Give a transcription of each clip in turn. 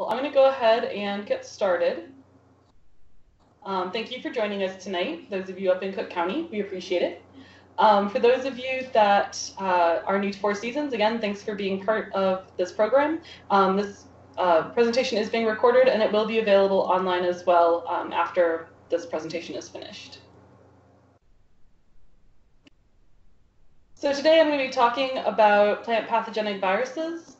Well, I'm going to go ahead and get started. Thank you for joining us tonight, those of you up in Cook County. We appreciate it. For those of you that are new to Four Seasons, again, thanks for being part of this program. This presentation is being recorded and it will be available online as well after this presentation is finished. So today I'm going to be talking about plant pathogenic viruses.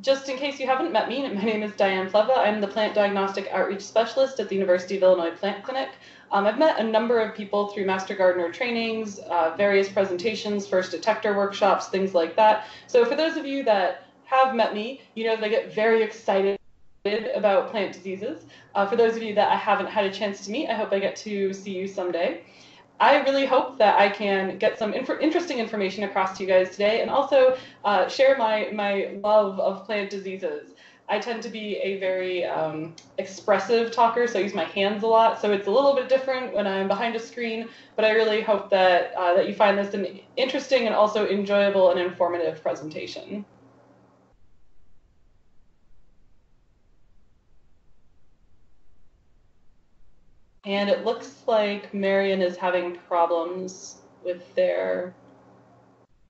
Just in case you haven't met me, my name is Diane Plewa. I'm the Plant Diagnostic Outreach Specialist at the University of Illinois Plant Clinic. I've met a number of people through Master Gardener trainings, various presentations, first detector workshops, things like that. So for those of you that have met me, you know that I get very excited about plant diseases. For those of you that I haven't had a chance to meet, I hope I get to see you someday. I really hope that I can get some interesting information across to you guys today and also share my love of plant diseases. I tend to be a very expressive talker, so I use my hands a lot, so it's a little bit different when I'm behind a screen, but I really hope that, that you find this an interesting and also enjoyable and informative presentation. And it looks like Marion is having problems with their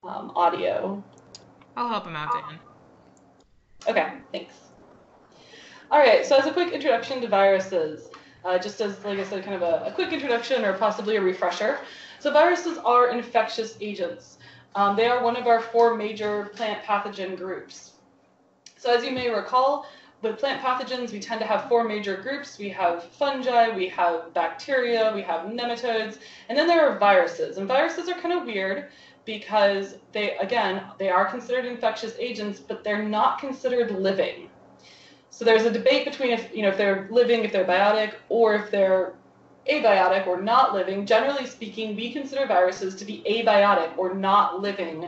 audio. I'll help him out, Dan. Okay, thanks. All right, so as a quick introduction to viruses, just as, like I said, kind of a quick introduction or possibly a refresher. So viruses are infectious agents. They are one of our four major plant pathogen groups. So as you may recall, with plant pathogens, we tend to have four major groups. We have fungi, we have bacteria, we have nematodes, and then there are viruses. And viruses are kind of weird because they, again, they are considered infectious agents, but they're not considered living. So there's a debate between if they're living, if they're biotic, or if they're abiotic or not living. Generally speaking, we consider viruses to be abiotic or not living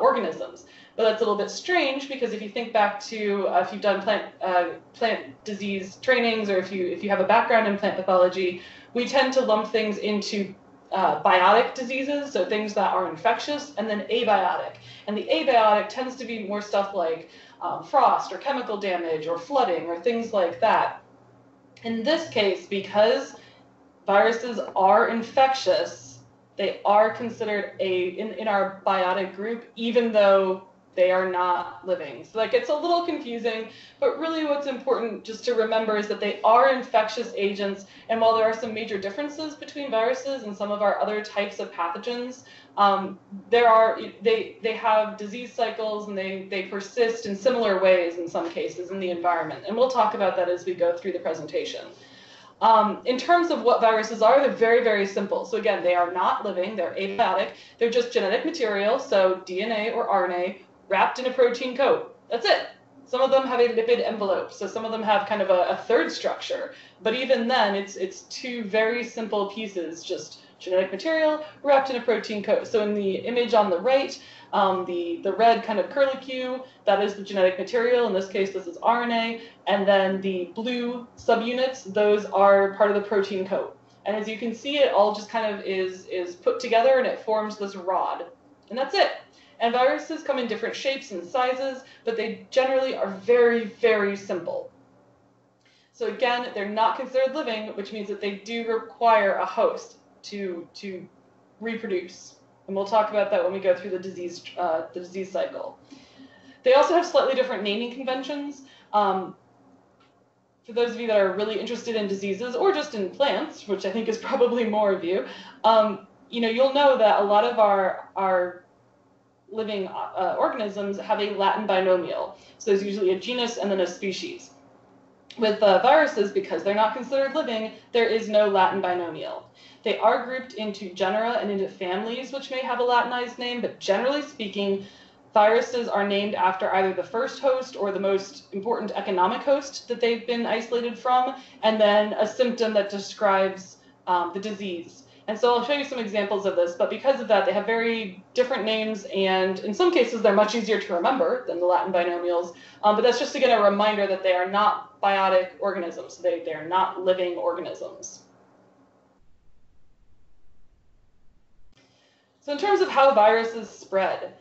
organisms. But that's a little bit strange because if you think back to if you've done plant disease trainings or if you have a background in plant pathology, we tend to lump things into biotic diseases, so things that are infectious, and then abiotic. And the abiotic tends to be more stuff like frost or chemical damage or flooding or things like that. In this case, because viruses are infectious, they are considered in our biotic group, even though they are not living. So that gets a little confusing, but really what's important just to remember is that they are infectious agents, and while there are some major differences between viruses and some of our other types of pathogens, they have disease cycles and they persist in similar ways in some cases in the environment, and we'll talk about that as we go through the presentation. In terms of what viruses are, they're very, very simple. So again, they are not living, they're abiotic, they're just genetic material, so DNA or RNA, wrapped in a protein coat. That's it. Some of them have a lipid envelope, so some of them have kind of a third structure. But even then, it's two very simple pieces, just genetic material wrapped in a protein coat. So in the image on the right, the red kind of curlicue, that is the genetic material. In this case, this is RNA. And then the blue subunits, those are part of the protein coat. And as you can see, it all just kind of is put together and it forms this rod. And that's it. And viruses come in different shapes and sizes, but they generally are very, very simple. So again, they're not considered living, which means that they do require a host to reproduce. And we'll talk about that when we go through the disease cycle. They also have slightly different naming conventions. For those of you that are really interested in diseases or just in plants, which I think is probably more of you, you'll know that a lot of our living organisms have a Latin binomial. So there's usually a genus and then a species. With viruses, because they're not considered living, there is no Latin binomial. They are grouped into genera and into families, which may have a Latinized name, but generally speaking, viruses are named after either the first host or the most important economic host that they've been isolated from, and then a symptom that describes the disease. And so I'll show you some examples of this, but because of that, they have very different names, and in some cases, they're much easier to remember than the Latin binomials, but that's just, again, a reminder that they are not biotic organisms. They are not living organisms. So in terms of how viruses spread,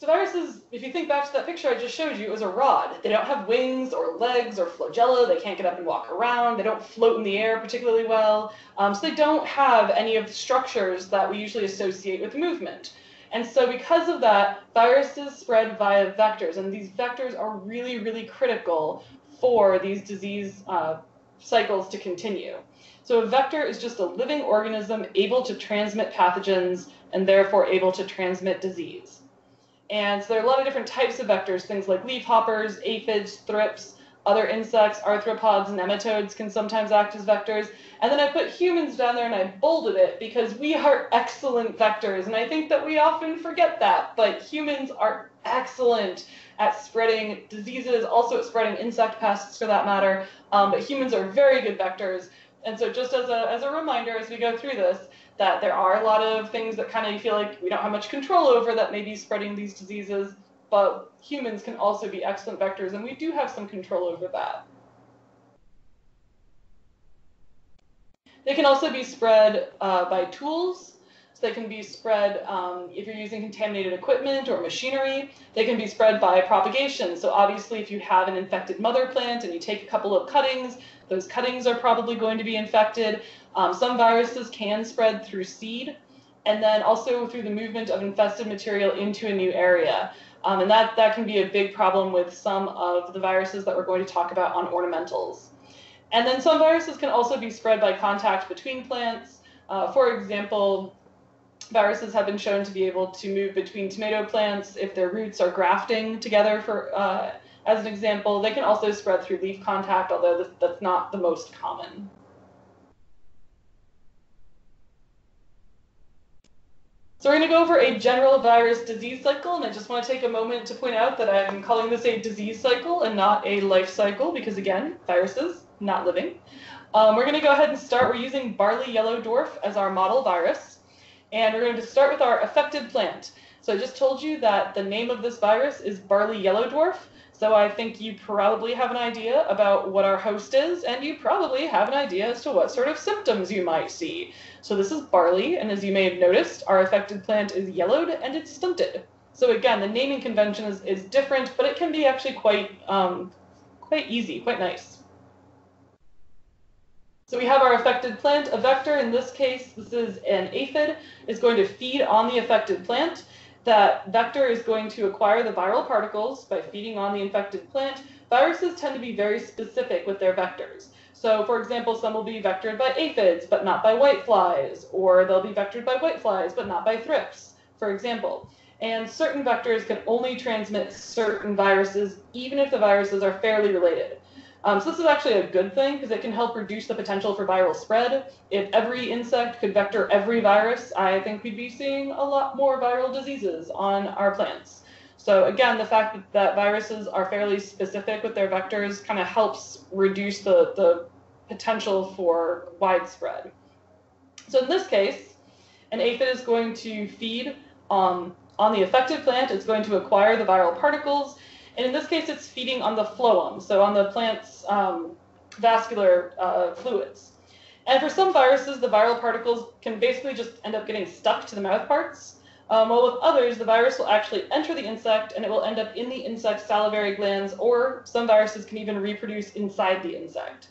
So viruses, if you think back to that picture I just showed you, is a rod. They don't have wings or legs or flagella. They can't get up and walk around. They don't float in the air particularly well. So they don't have any of the structures that we usually associate with movement. And so because of that, viruses spread via vectors. And these vectors are really, really critical for these disease cycles to continue. So a vector is just a living organism able to transmit pathogens and therefore able to transmit disease. And so there are a lot of different types of vectors, things like leafhoppers, aphids, thrips, other insects, arthropods, and nematodes can sometimes act as vectors. And then I put humans down there and I bolded it because we are excellent vectors. And I think that we often forget that, but humans are excellent at spreading diseases, also at spreading insect pests for that matter. But humans are very good vectors. And so just as a reminder as we go through this, that there are a lot of things that kind of feel like we don't have much control over that may be spreading these diseases, but humans can also be excellent vectors, and we do have some control over that. They can also be spread by tools. So they can be spread if you're using contaminated equipment or machinery. They can be spread by propagation. So obviously, if you have an infected mother plant and you take a couple of cuttings, those cuttings are probably going to be infected. Some viruses can spread through seed, and then also through the movement of infested material into a new area. And that can be a big problem with some of the viruses that we're going to talk about on ornamentals. And then some viruses can also be spread by contact between plants. For example, viruses have been shown to be able to move between tomato plants if their roots are grafting together, as an example. They can also spread through leaf contact, although that's not the most common. So we're going to go over a general virus disease cycle, and I just want to take a moment to point out that I'm calling this a disease cycle and not a life cycle because, again, viruses, not living. We're going to go ahead and start. We're using barley yellow dwarf as our model virus, and we're going to start with our affected plant. So I just told you that the name of this virus is barley yellow dwarf, so I think you probably have an idea about what our host is, and you probably have an idea as to what sort of symptoms you might see. So this is barley, and as you may have noticed, our affected plant is yellowed and it's stunted. So again, the naming convention is different, but it can be actually quite easy, quite nice. So we have our affected plant, a vector. In this case, this is an aphid. It's going to feed on the affected plant. That vector is going to acquire the viral particles by feeding on the infected plant. Viruses tend to be very specific with their vectors. So, for example, some will be vectored by aphids, but not by whiteflies, or they'll be vectored by whiteflies, but not by thrips, for example. And certain vectors can only transmit certain viruses, even if the viruses are fairly related. So this is actually a good thing because it can help reduce the potential for viral spread. If every insect could vector every virus, I think we'd be seeing a lot more viral diseases on our plants. So again, the fact that viruses are fairly specific with their vectors kind of helps reduce the potential for widespread. So in this case, an aphid is going to feed on the affected plant. It's going to acquire the viral particles. And in this case, it's feeding on the phloem, so on the plant's vascular fluids. And for some viruses, the viral particles can basically just end up getting stuck to the mouth parts, while with others, the virus will actually enter the insect and it will end up in the insect's salivary glands, or some viruses can even reproduce inside the insect.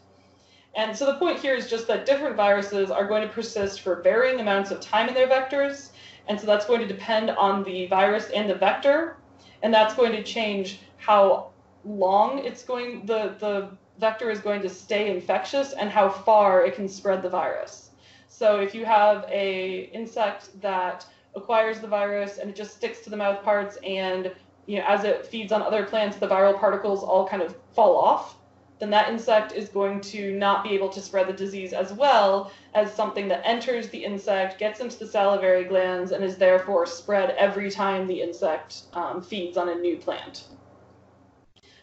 And so the point here is just that different viruses are going to persist for varying amounts of time in their vectors, and so that's going to depend on the virus and the vector, and that's going to change how long it's going, the vector is going to stay infectious and how far it can spread the virus. So if you have a insect that acquires the virus and it just sticks to the mouth parts and, you know, as it feeds on other plants, the viral particles all kind of fall off, then that insect is going to not be able to spread the disease as well as something that enters the insect, gets into the salivary glands, and is therefore spread every time the insect feeds on a new plant.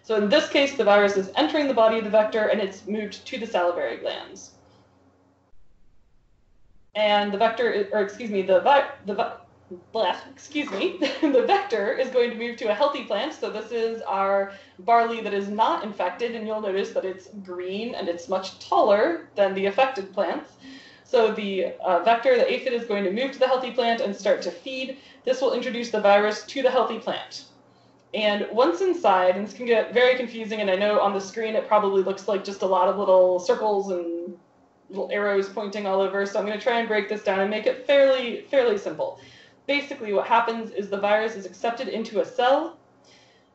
So in this case, the virus is entering the body of the vector and it's moved to the salivary glands. And the vector, or excuse me, the vector is going to move to a healthy plant. So this is our barley that is not infected, and you'll notice that it's green and it's much taller than the affected plants. So the vector, the aphid, is going to move to the healthy plant and start to feed. This will introduce the virus to the healthy plant. And once inside, and this can get very confusing, and I know on the screen it probably looks like just a lot of little circles and little arrows pointing all over, so I'm going to try and break this down and make it fairly simple. Basically, what happens is the virus is accepted into a cell.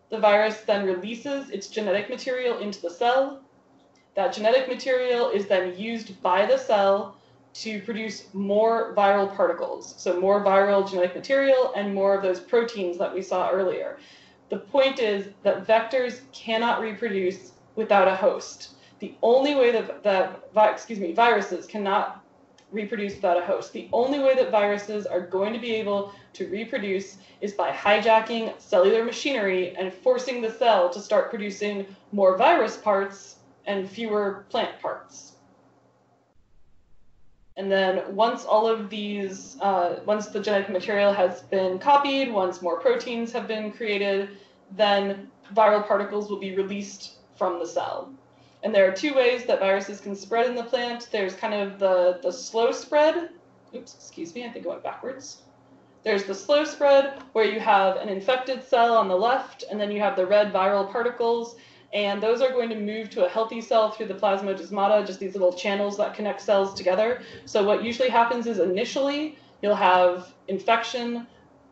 The virus then releases its genetic material into the cell. That genetic material is then used by the cell to produce more viral particles, so more viral genetic material and more of those proteins that we saw earlier. The point is that vectors cannot reproduce without a host. The only way that, viruses cannot reproduce without a host. The only way that viruses are going to be able to reproduce is by hijacking cellular machinery and forcing the cell to start producing more virus parts and fewer plant parts. And then once all of these, once the genetic material has been copied, once more proteins have been created, then viral particles will be released from the cell. And there are two ways that viruses can spread in the plant. There's kind of the slow spread. Oops, excuse me, I think I went backwards. There's the slow spread where you have an infected cell on the left, and then you have the red viral particles, and those are going to move to a healthy cell through the plasmodesmata, just these little channels that connect cells together. So what usually happens is initially you'll have infection,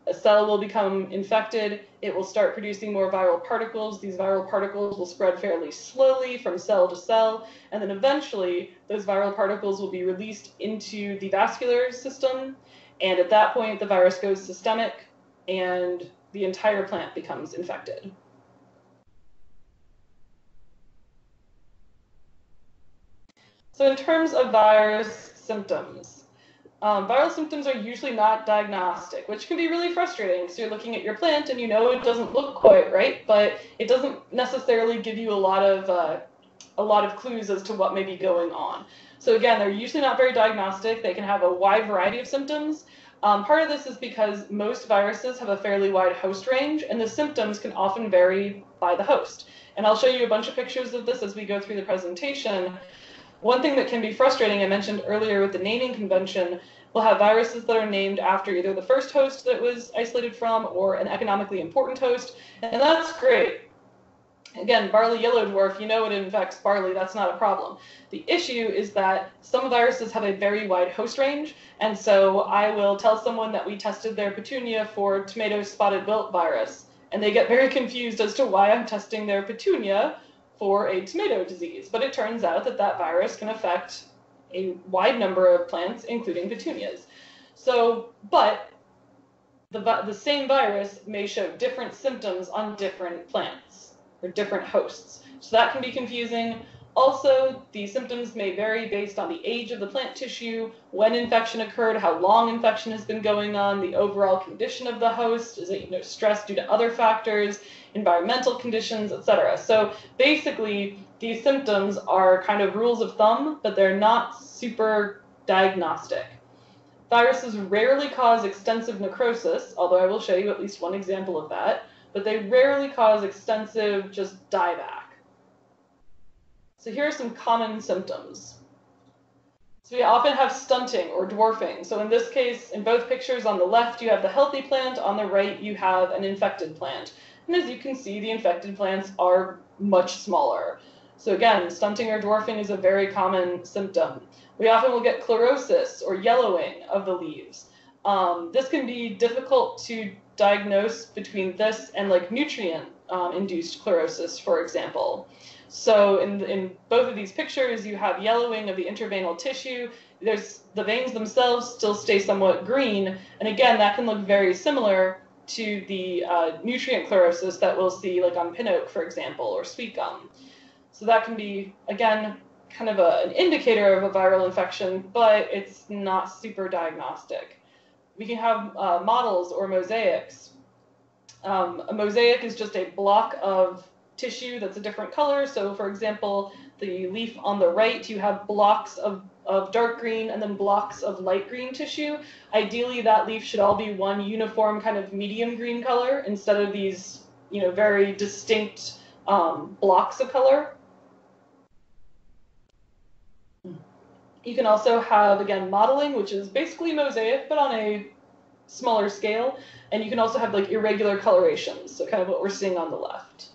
a cell will become infected, it will start producing more viral particles. These viral particles will spread fairly slowly from cell to cell, and then eventually those viral particles will be released into the vascular system, and at that point the virus goes systemic and the entire plant becomes infected. So in terms of virus symptoms, viral symptoms are usually not diagnostic, which can be really frustrating. So you're looking at your plant and you know it doesn't look quite right, but it doesn't necessarily give you a lot of clues as to what may be going on. So again, they're usually not very diagnostic. They can have a wide variety of symptoms. Part of this is because most viruses have a fairly wide host range, and the symptoms can often vary by the host. And I'll show you a bunch of pictures of this as we go through the presentation. One thing that can be frustrating, I mentioned earlier with the naming convention, we'll have viruses that are named after either the first host that was isolated from or an economically important host, and that's great. Again, barley yellow dwarf, you know it infects barley, that's not a problem. The issue is that some viruses have a very wide host range, and so I will tell someone that we tested their petunia for tomato spotted wilt virus, and they get very confused as to why I'm testing their petunia for a tomato disease, but it turns out that that virus can affect a wide number of plants, including petunias. So, but the same virus may show different symptoms on different plants or different hosts. So that can be confusing. Also, the symptoms may vary based on the age of the plant tissue, when infection occurred, how long infection has been going on, the overall condition of the host, is it, you know, stress due to other factors, environmental conditions, etc. So basically, these symptoms are kind of rules of thumb, but they're not super diagnostic. Viruses rarely cause extensive necrosis, although I will show you at least one example of that, but they rarely cause extensive just dieback. So here are some common symptoms. So we often have stunting or dwarfing. So in this case, in both pictures, on the left you have the healthy plant, on the right you have an infected plant. And as you can see, the infected plants are much smaller. So again, stunting or dwarfing is a very common symptom. We often will get chlorosis or yellowing of the leaves. This can be difficult to diagnose between this and like nutrient-induced chlorosis, for example. So in both of these pictures, you have yellowing of the interveinal tissue. There's the veins themselves still stay somewhat green. And again, that can look very similar to the nutrient chlorosis that we'll see like on pin oak, for example, or sweet gum. So that can be, again, kind of an indicator of a viral infection, but it's not super diagnostic. We can have models or mosaics. A mosaic is just a block of tissue that's a different color. So for example, the leaf on the right, you have blocks of dark green and then blocks of light green tissue. Ideally, that leaf should all be one uniform kind of medium green color instead of these, you know, very distinct blocks of color. You can also have, again, modeling, which is basically mosaic, but on a smaller scale, and you can also have like irregular colorations, so kind of what we're seeing on the left.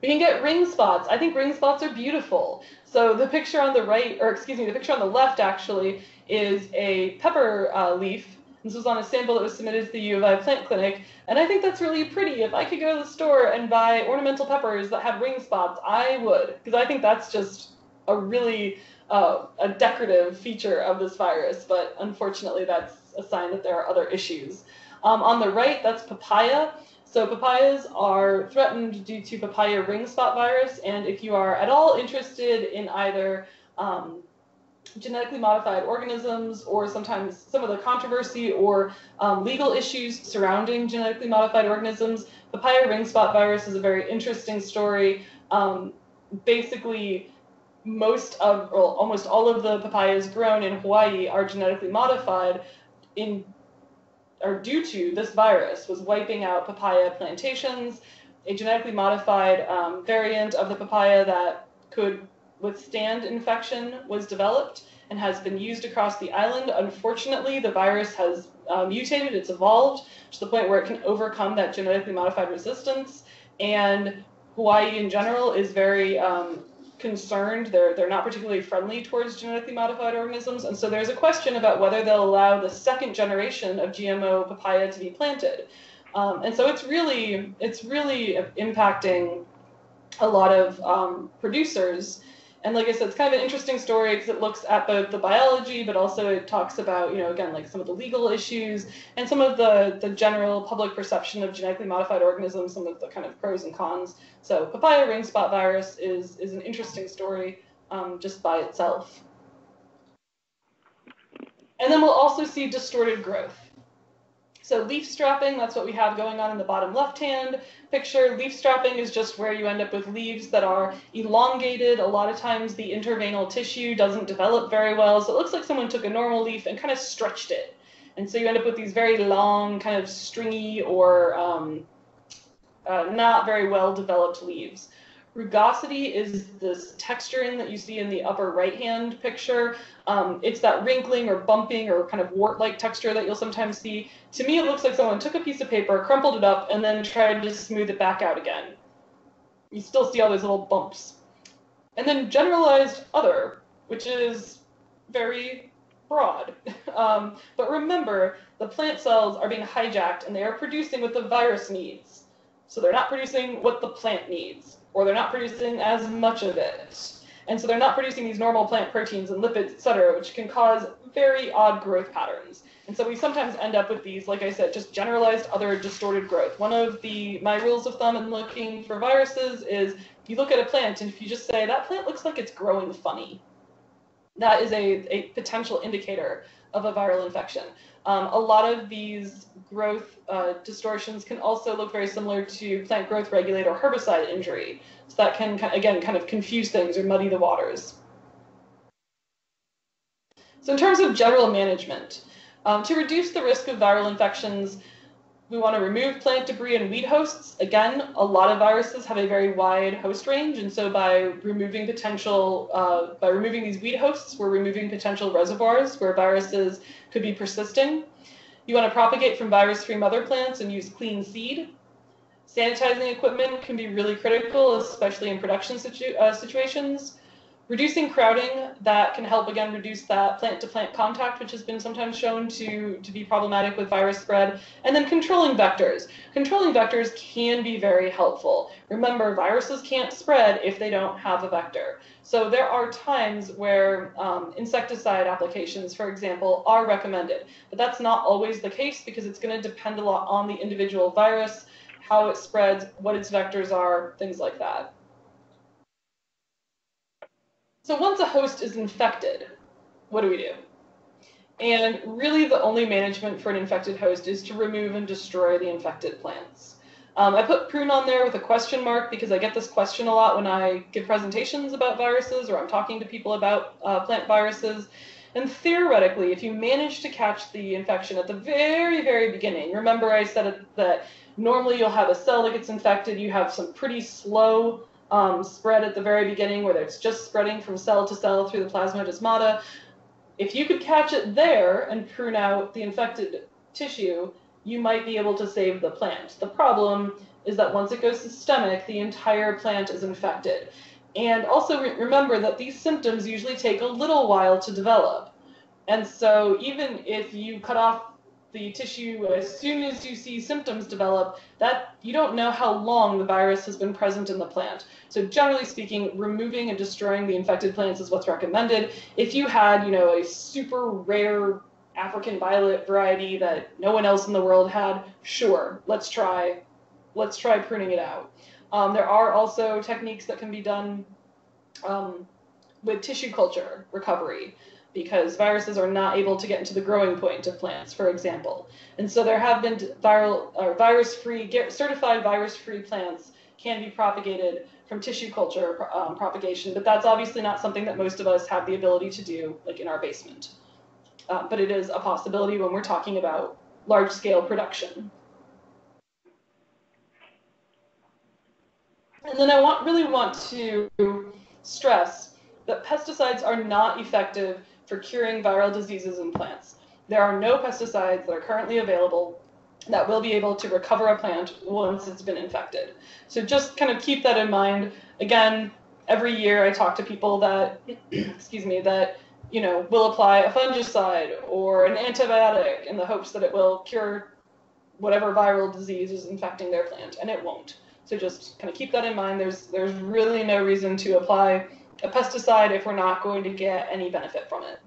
We can get ring spots. I think ring spots are beautiful. So the picture on the right, or excuse me, the picture on the left actually is a pepper leaf. This was on a sample that was submitted to the U of I Plant Clinic, and I think that's really pretty. If I could go to the store and buy ornamental peppers that had ring spots, I would, because I think that's just a really a decorative feature of this virus, but unfortunately that's a sign that there are other issues. On the right, that's papaya. So papayas are threatened due to papaya ring spot virus, and if you are at all interested in either genetically modified organisms, or sometimes some of the controversy or legal issues surrounding genetically modified organisms, papaya ring spot virus is a very interesting story. Basically, most of, or almost all of the papayas grown in Hawaii are genetically modified due to this virus, was wiping out papaya plantations. A genetically modified variant of the papaya that could withstand infection was developed and has been used across the island. Unfortunately, the virus has mutated, it's evolved to the point where it can overcome that genetically modified resistance, and Hawaii in general is very concerned. They're not particularly friendly towards genetically modified organisms, and so there's a question about whether they'll allow the second generation of GMO papaya to be planted. And so it's really impacting a lot of producers. And like I said, it's kind of an interesting story because it looks at both the biology, but also it talks about, you know, again, like some of the legal issues and some of the general public perception of genetically modified organisms, some of the kind of pros and cons. So papaya ring spot virus is an interesting story just by itself. And then we'll also see distorted growth. So leaf strapping, that's what we have going on in the bottom left-hand picture. Leaf strapping is just where you end up with leaves that are elongated. A lot of times the interveinal tissue doesn't develop very well, so it looks like someone took a normal leaf and kind of stretched it. And so you end up with these very long, kind of stringy or not very well-developed leaves. Rugosity is this texturing that you see in the upper right-hand picture. It's that wrinkling or bumping or kind of wart-like texture that you'll sometimes see. To me, it looks like someone took a piece of paper, crumpled it up, and then tried to smooth it back out again. You still see all those little bumps. And then generalized other, which is very broad. But remember, the plant cells are being hijacked and they are producing what the virus needs. So they're not producing what the plant needs, or they're not producing as much of it. And so they're not producing these normal plant proteins and lipids, et cetera, which can cause very odd growth patterns. And so we sometimes end up with these, like I said, just generalized other distorted growth. One of my rules of thumb in looking for viruses is you look at a plant, and if you just say, that plant looks like it's growing funny, that is a potential indicator of a viral infection. A lot of these growth distortions can also look very similar to plant growth regulator herbicide injury. So that can, again, kind of confuse things or muddy the waters. So in terms of general management, to reduce the risk of viral infections, we want to remove plant debris and weed hosts. Again, a lot of viruses have a very wide host range, and so by removing these weed hosts, we're removing potential reservoirs where viruses could be persisting. You want to propagate from virus-free mother plants and use clean seed. Sanitizing equipment can be really critical, especially in production situations. Reducing crowding, that can help, again, reduce that plant-to-plant contact, which has been sometimes shown to be problematic with virus spread. And then controlling vectors. Controlling vectors can be very helpful. Remember, viruses can't spread if they don't have a vector. So there are times where insecticide applications, for example, are recommended. But that's not always the case because it's going to depend a lot on the individual virus, how it spreads, what its vectors are, things like that. So once a host is infected, what do we do? And really the only management for an infected host is to remove and destroy the infected plants. I put prune on there with a question mark because I get this question a lot when I give presentations about viruses or I'm talking to people about plant viruses. And theoretically, if you manage to catch the infection at the very, very beginning, remember I said that normally you'll have a cell that gets infected, you have some pretty slow spread at the very beginning, whether it's just spreading from cell to cell through the plasmodesmata. If you could catch it there and prune out the infected tissue, you might be able to save the plant. The problem is that once it goes systemic, the entire plant is infected. And also remember that these symptoms usually take a little while to develop. And so even if you cut off the tissue as soon as you see symptoms develop, that you don't know how long the virus has been present in the plant. So generally speaking, removing and destroying the infected plants is what's recommended. If you had, you know, a super rare African violet variety that no one else in the world had, sure, let's try pruning it out. There are also techniques that can be done with tissue culture recovery, because viruses are not able to get into the growing point of plants, for example. And so there have been certified virus-free plants can be propagated from tissue culture propagation, but that's obviously not something that most of us have the ability to do, like in our basement. But it is a possibility when we're talking about large-scale production. And then I really want to stress that pesticides are not effective for curing viral diseases in plants. There are no pesticides that are currently available that will be able to recover a plant once it's been infected. So just kind of keep that in mind. Again, every year I talk to people that, excuse me, that, you know, will apply a fungicide or an antibiotic in the hopes that it will cure whatever viral disease is infecting their plant, and it won't. So just kind of keep that in mind. There's really no reason to apply a pesticide if we're not going to get any benefit from it.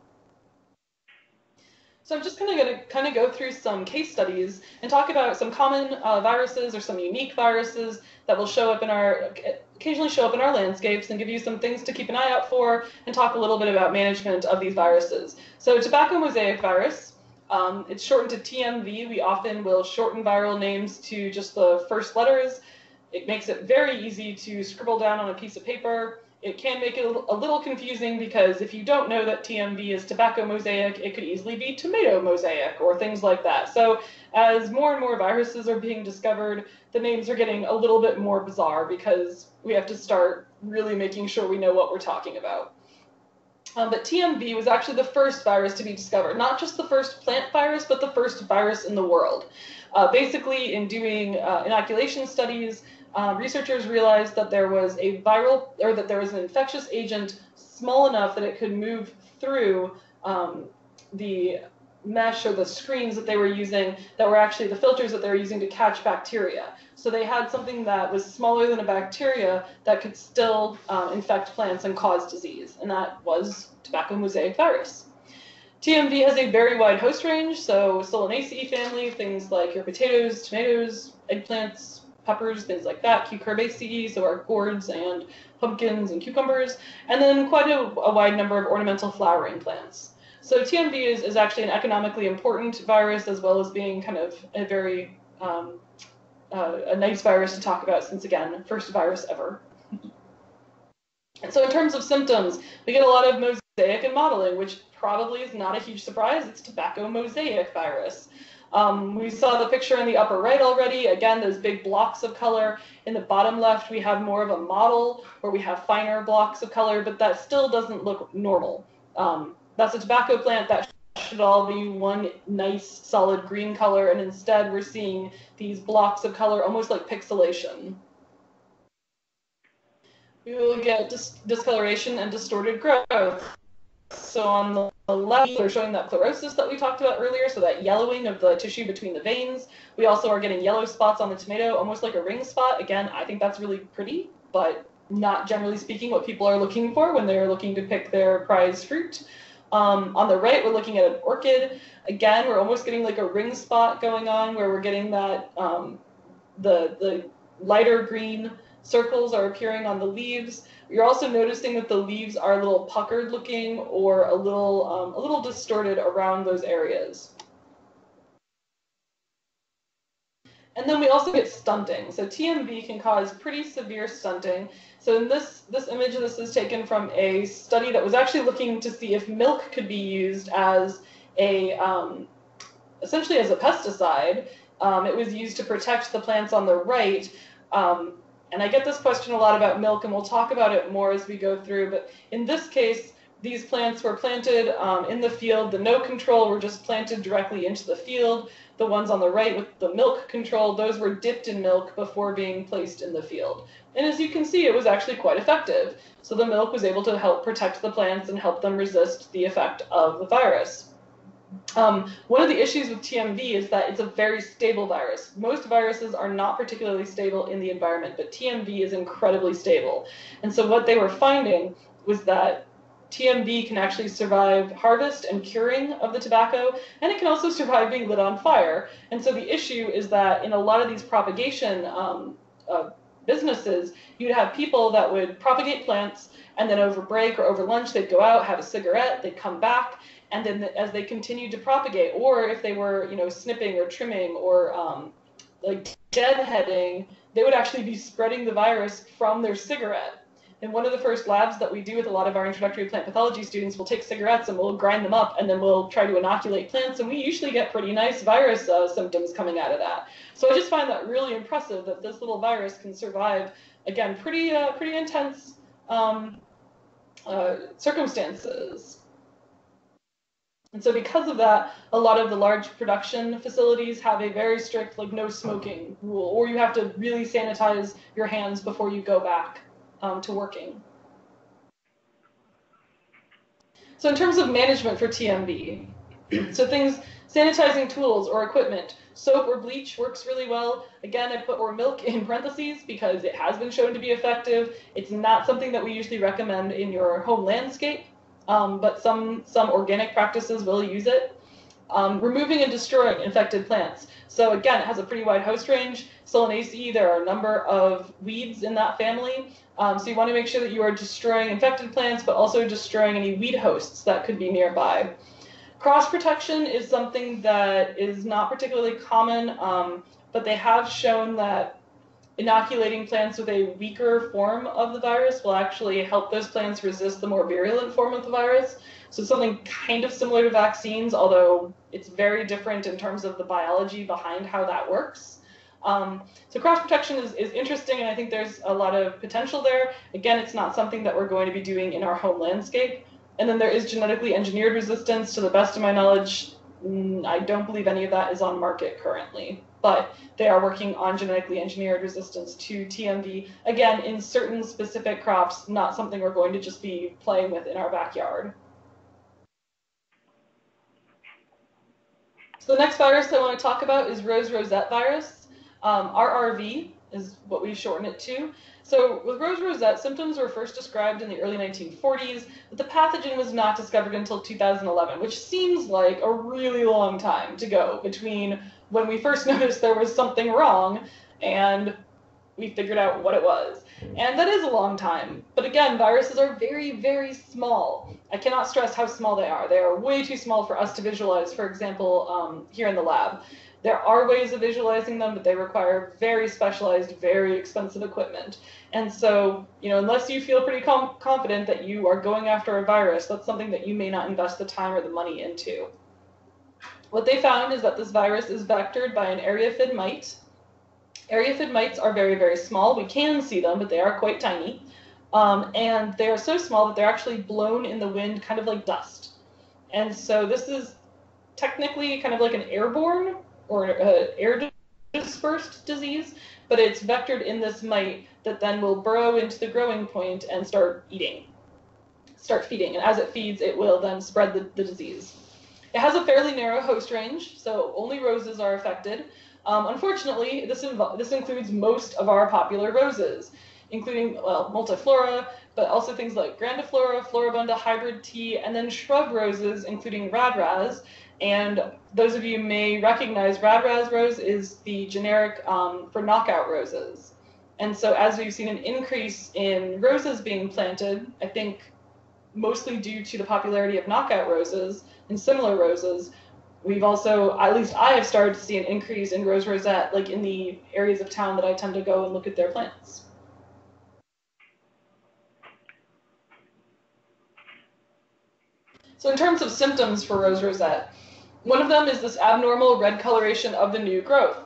So I'm just going to kind of go through some case studies and talk about some common viruses or some unique viruses that will occasionally show up in our landscapes, and give you some things to keep an eye out for, and talk a little bit about management of these viruses. So tobacco mosaic virus, it's shortened to TMV. We often will shorten viral names to just the first letters. It makes it very easy to scribble down on a piece of paper. It can make it a little confusing, because if you don't know that TMV is tobacco mosaic, it could easily be tomato mosaic or things like that. So as more and more viruses are being discovered, the names are getting a little bit more bizarre, because we have to start really making sure we know what we're talking about. But TMV was actually the first virus to be discovered, not just the first plant virus, but the first virus in the world. Basically, in doing inoculation studies, researchers realized that there was an infectious agent small enough that it could move through the mesh or the screens that they were using, that were actually the filters that they were using to catch bacteria. So they had something that was smaller than a bacteria that could still infect plants and cause disease, and that was tobacco mosaic virus. TMV has a very wide host range, so Solanaceae family, things like your potatoes, tomatoes, eggplants, peppers, things like that, cucurbaceae, so our gourds and pumpkins and cucumbers, and then quite a wide number of ornamental flowering plants. So TMV is actually an economically important virus, as well as being kind of a very a nice virus to talk about, since, again, first virus ever. And so in terms of symptoms, we get a lot of mosaic and mottling, which probably is not a huge surprise. It's tobacco mosaic virus. We saw the picture in the upper right already. Again, those big blocks of color. In the bottom left, we have more of a mottle, where we have finer blocks of color, but that still doesn't look normal. That's a tobacco plant. That should all be one nice solid green color, and instead we're seeing these blocks of color, almost like pixelation. We will get discoloration and distorted growth. So on the left, we're showing that chlorosis that we talked about earlier, so that yellowing of the tissue between the veins. We also are getting yellow spots on the tomato, almost like a ring spot. Again, I think that's really pretty, but not generally speaking what people are looking for when they're looking to pick their prize fruit. On the right, we're looking at an orchid. Again, we're almost getting like a ring spot going on, where we're getting that the lighter green circles are appearing on the leaves. You're also noticing that the leaves are a little puckered looking, or a little distorted around those areas. And then we also get stunting. So TMV can cause pretty severe stunting. So in this image, this is taken from a study that was actually looking to see if milk could be used as a, essentially as a pesticide. It was used to protect the plants on the right. And I get this question a lot about milk, and we'll talk about it more as we go through. But in this case, These plants were planted in the field. The no control were just planted directly into the field. The ones on the right with the milk control, those were dipped in milk before being placed in the field. And as you can see, it was actually quite effective. So the milk was able to help protect the plants and help them resist the effect of the virus. One of the issues with TMV is that it's a very stable virus. Most viruses are not particularly stable in the environment, but TMV is incredibly stable. And so what they were finding was that TMV can actually survive harvest and curing of the tobacco, and it can also survive being lit on fire. And so the issue is that in a lot of these propagation businesses, you'd have people that would propagate plants, and then over break or over lunch, they'd go out, have a cigarette, they'd come back, and then as they continued to propagate, or if they were, you know, snipping or trimming or like deadheading, they would actually be spreading the virus from their cigarette. And one of the first labs that we do with a lot of our introductory plant pathology students, we'll take cigarettes and we'll grind them up and then we'll try to inoculate plants, and we usually get pretty nice virus symptoms coming out of that. So I just find that really impressive that this little virus can survive, again, pretty intense circumstances. And so because of that, a lot of the large production facilities have a very strict, like, no smoking rule, or you have to really sanitize your hands before you go back to working. So in terms of management for TMV, so things, sanitizing tools or equipment, soap or bleach works really well. Again, I put or milk in parentheses because it has been shown to be effective. It's not something that we usually recommend in your home landscape, but some organic practices will use it. Removing and destroying infected plants. So again, it has a pretty wide host range. Solanaceae, there are a number of weeds in that family. So you want to make sure that you are destroying infected plants, but also destroying any weed hosts that could be nearby. Cross protection is something that is not particularly common, but they have shown that inoculating plants with a weaker form of the virus will actually help those plants resist the more virulent form of the virus. So something kind of similar to vaccines, although it's very different in terms of the biology behind how that works. So cross protection is interesting, and I think there's a lot of potential there. Again, it's not something that we're going to be doing in our home landscape. And then there is genetically engineered resistance. To the best of my knowledge, I don't believe any of that is on market currently, but they are working on genetically engineered resistance to TMV. Again, in certain specific crops, not something we're going to just be playing with in our backyard. So the next virus I want to talk about is rose rosette virus. RRV is what we shorten it to. So with rose rosette, symptoms were first described in the early 1940s, but the pathogen was not discovered until 2011, which seems like a really long time to go between when we first noticed there was something wrong and we figured out what it was. And that is a long time. But again, viruses are very, very small. I cannot stress how small they are. They are way too small for us to visualize, for example, here in the lab. There are ways of visualizing them, but they require very specialized, very expensive equipment. And so, you know, unless you feel pretty confident that you are going after a virus, that's something that you may not invest the time or the money into. What they found is that this virus is vectored by an eriophyid mite. Eriophyid mites are very, very small. We can see them, but they are quite tiny. And they are so small that they're actually blown in the wind kind of like dust. And so this is technically kind of like an airborne or air dispersed disease, but it's vectored in this mite that then will burrow into the growing point and start feeding. And as it feeds, it will then spread the disease. It has a fairly narrow host range, so only roses are affected. Unfortunately, this includes most of our popular roses, including, well, multiflora, but also things like grandiflora, floribunda, hybrid tea, and then shrub roses, including Radrazz. And those of you may recognize Radrazz rose is the generic for knockout roses. And so as we've seen an increase in roses being planted, I think mostly due to the popularity of knockout roses and similar roses, we've also, at least I have started to see an increase in rose rosette, like in the areas of town that I tend to go and look at their plants. So in terms of symptoms for rose rosette, one of them is this abnormal red coloration of the new growth.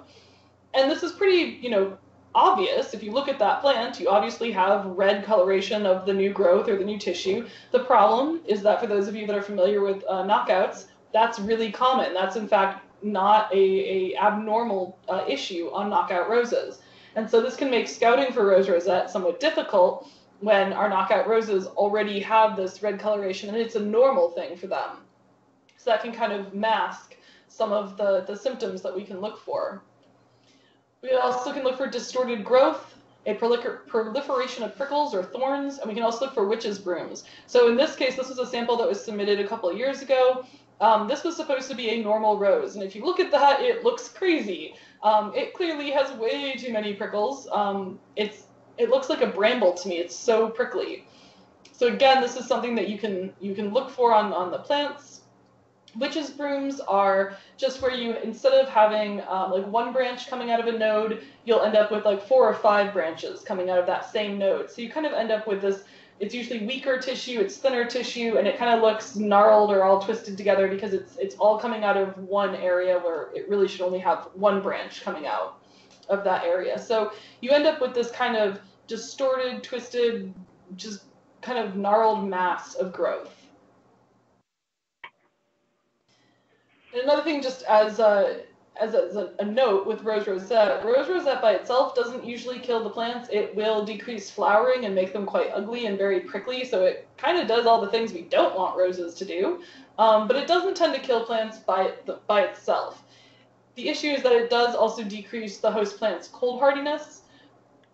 And this is pretty, you know, obvious. If you look at that plant, you obviously have red coloration of the new growth or the new tissue. The problem is that for those of you that are familiar with knockouts, that's really common. That's in fact not a abnormal issue on knockout roses. And so this can make scouting for rose rosette somewhat difficult when our knockout roses already have this red coloration and it's a normal thing for them. So that can kind of mask some of the symptoms that we can look for. We also can look for distorted growth, a proliferation of prickles or thorns, and we can also look for witches' brooms. So in this case, this was a sample that was submitted a couple of years ago. This was supposed to be a normal rose, and if you look at that, it looks crazy. It clearly has way too many prickles. It looks like a bramble to me. It's so prickly. So again, this is something that you can look for on the plants. Witches' brooms are just where you, instead of having like one branch coming out of a node, you'll end up with like 4 or 5 branches coming out of that same node. So you kind of end up with this, it's usually weaker tissue, it's thinner tissue, and it kind of looks gnarled or all twisted together because it's all coming out of one area where it really should only have one branch coming out of that area. So you end up with this kind of distorted, twisted, just kind of gnarled mass of growth. And another thing, just as a note with rose rosette by itself doesn't usually kill the plants. It will decrease flowering and make them quite ugly and very prickly. So it kind of does all the things we don't want roses to do, but it doesn't tend to kill plants by itself. The issue is that it does also decrease the host plant's cold hardiness.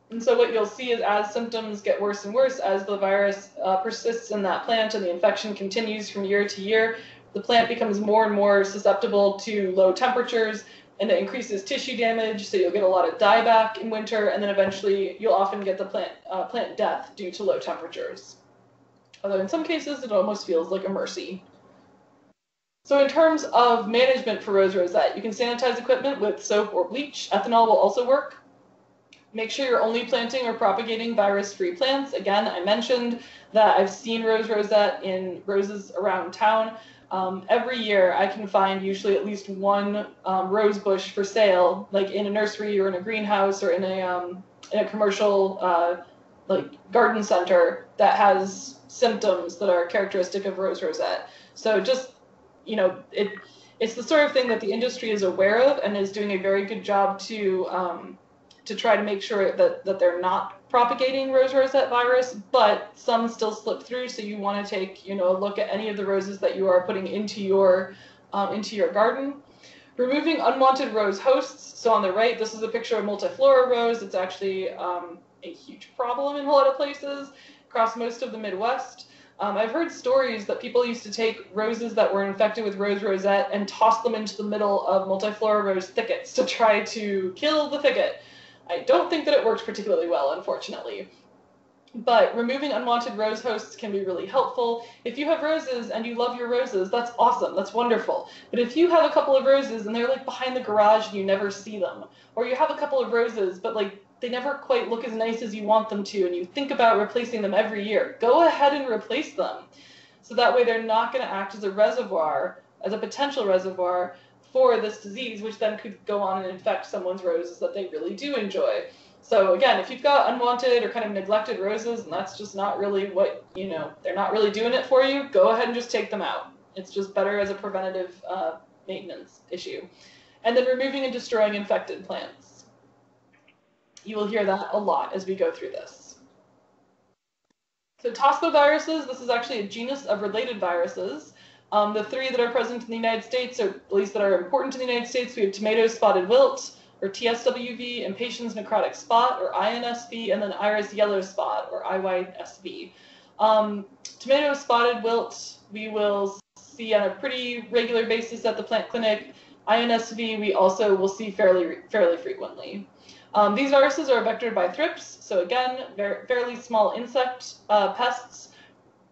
And so what you'll see is as symptoms get worse and worse, as the virus persists in that plant and the infection continues from year to year, the plant becomes more and more susceptible to low temperatures, and it increases tissue damage, so you'll get a lot of dieback in winter, and then eventually you'll often get the plant death due to low temperatures. Although in some cases, it almost feels like a mercy. So in terms of management for rose rosette, you can sanitize equipment with soap or bleach. Ethanol will also work. Make sure you're only planting or propagating virus-free plants. Again, I mentioned that I've seen rose rosette in roses around town. Every year I can find usually at least one rose bush for sale, like in a nursery or in a greenhouse or in a commercial like garden center that has symptoms that are characteristic of rose rosette. So just, you know, it's the sort of thing that the industry is aware of and is doing a very good job to try to make sure that they're not propagating rose rosette virus, but some still slip through. So you want to take, you know, a look at any of the roses that you are putting into your garden. Removing unwanted rose hosts. So on the right, this is a picture of multiflora rose. It's actually a huge problem in a lot of places across most of the Midwest. I've heard stories that people used to take roses that were infected with rose rosette and toss them into the middle of multiflora rose thickets to try to kill the thicket. I don't think that it worked particularly well, unfortunately. But removing unwanted rose hosts can be really helpful. If you have roses and you love your roses, that's awesome, that's wonderful. But if you have a couple of roses and they're like behind the garage and you never see them, or you have a couple of roses but like they never quite look as nice as you want them to and you think about replacing them every year, go ahead and replace them. So that way they're not going to act as a reservoir, as a potential reservoir for this disease, which then could go on and infect someone's roses that they really do enjoy. So again, if you've got unwanted or kind of neglected roses and that's just not really what, you know, they're not really doing it for you, go ahead and just take them out. It's just better as a preventative maintenance issue. And then removing and destroying infected plants. You will hear that a lot as we go through this. So Tospoviruses, this is actually a genus of related viruses. The three that are present in the United States, or at least that are important to the United States, we have tomato spotted wilt, or TSWV, impatiens necrotic spot, or INSV, and then iris yellow spot, or IYSV. Tomato spotted wilt we will see on a pretty regular basis at the plant clinic. INSV we also will see fairly frequently. These viruses are vectored by thrips, so again, fairly small insect pests.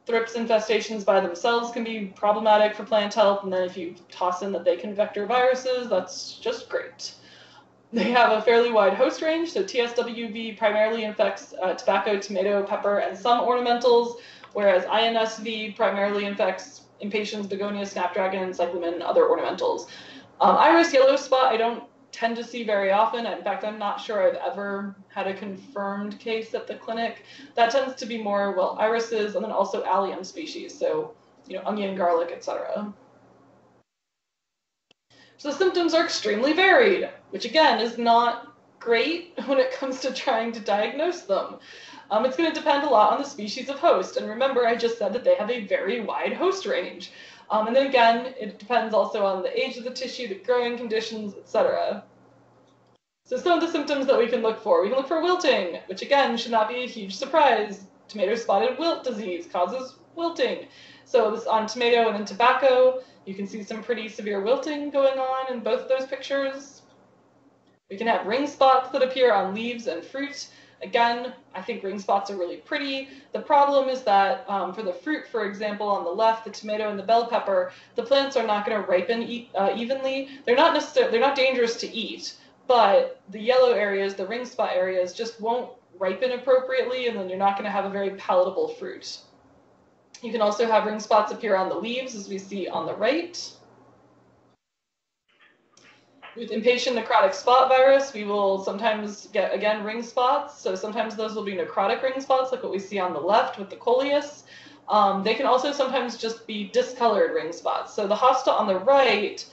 Thrips infestations by themselves can be problematic for plant health, and then if you toss in that they can vector viruses, that's just great. They have a fairly wide host range, so TSWV primarily infects tobacco, tomato, pepper, and some ornamentals, whereas INSV primarily infects impatiens, begonia, snapdragon, cyclamen, and other ornamentals. Iris yellow spot, I don't tend to see very often. In fact, I'm not sure I've ever had a confirmed case at the clinic. That tends to be more, well, irises and then also allium species. So, you know, onion, garlic, etc. So the symptoms are extremely varied, which again is not great when it comes to trying to diagnose them. It's going to depend a lot on the species of host. And remember, I just said that they have a very wide host range. And then again, it depends also on the age of the tissue, the growing conditions, etc. So some of the symptoms that we can look for. We can look for wilting, which again should not be a huge surprise. Tomato spotted wilt disease causes wilting. So this on tomato and then tobacco, you can see some pretty severe wilting going on in both of those pictures. We can have ring spots that appear on leaves and fruit. Again, I think ring spots are really pretty. The problem is that for the fruit, for example, on the left, the tomato and the bell pepper, the plants are not going to ripen evenly. They're not dangerous to eat, but the yellow areas, the ring spot areas, just won't ripen appropriately, and then you're not going to have a very palatable fruit. You can also have ring spots appear on the leaves, as we see on the right. With impatiens necrotic spot virus, we will sometimes get, again, ring spots. So sometimes those will be necrotic ring spots, like what we see on the left with the coleus. They can also sometimes just be discolored ring spots. So the hosta on the right,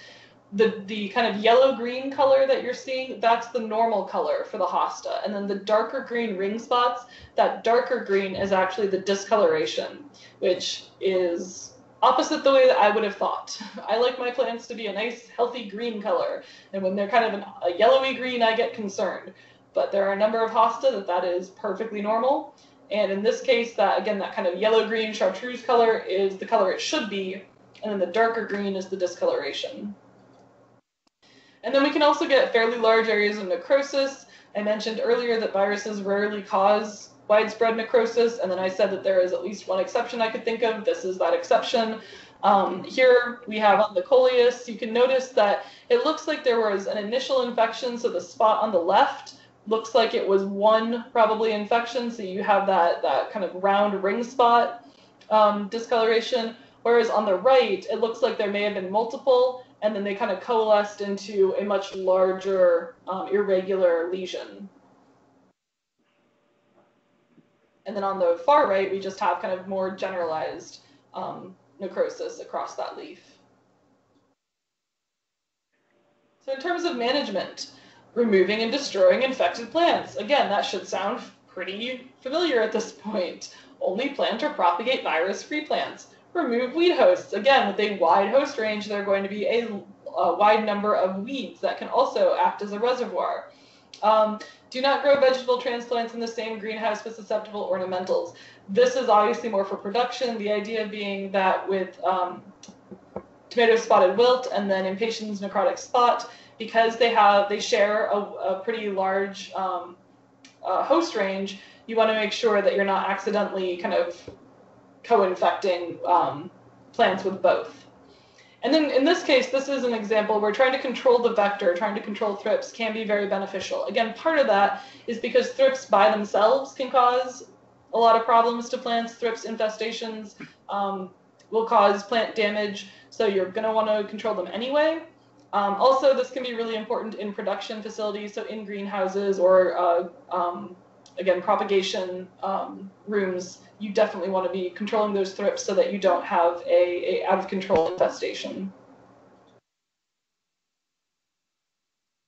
the kind of yellow-green color that you're seeing, that's the normal color for the hosta. And then the darker green ring spots, that darker green is actually the discoloration, which is opposite the way that I would have thought. I like my plants to be a nice, healthy green color. And when they're kind of a yellowy green, I get concerned. But there are a number of hosta that is perfectly normal. And in this case, that again, that kind of yellow-green chartreuse color is the color it should be. And then the darker green is the discoloration. And then we can also get fairly large areas of necrosis. I mentioned earlier that viruses rarely cause widespread necrosis, and then I said that there is at least one exception I could think of. This is that exception. Here we have on the coleus, you can notice that it looks like there was an initial infection, so the spot on the left looks like it was one probably infection, so you have that kind of round ring spot discoloration, whereas on the right, it looks like there may have been multiple, and then they kind of coalesced into a much larger irregular lesion. And then on the far right, we just have kind of more generalized necrosis across that leaf. So in terms of management, removing and destroying infected plants. Again, that should sound pretty familiar at this point. Only plant or propagate virus-free plants. Remove weed hosts. Again, with a wide host range, there are going to be a wide number of weeds that can also act as a reservoir. Do not grow vegetable transplants in the same greenhouse with susceptible ornamentals. This is obviously more for production, the idea being that with tomato spotted wilt and then impatiens necrotic spot, because they share a pretty large host range, you want to make sure that you're not accidentally kind of co-infecting plants with both. And then in this case, this is an example where trying to control the vector, trying to control thrips can be very beneficial. Again, part of that is because thrips by themselves can cause a lot of problems to plants. Thrips infestations will cause plant damage, so you're going to want to control them anyway. Also, this can be really important in production facilities, so in greenhouses or, again, propagation rooms. You definitely want to be controlling those thrips so that you don't have a out of control infestation.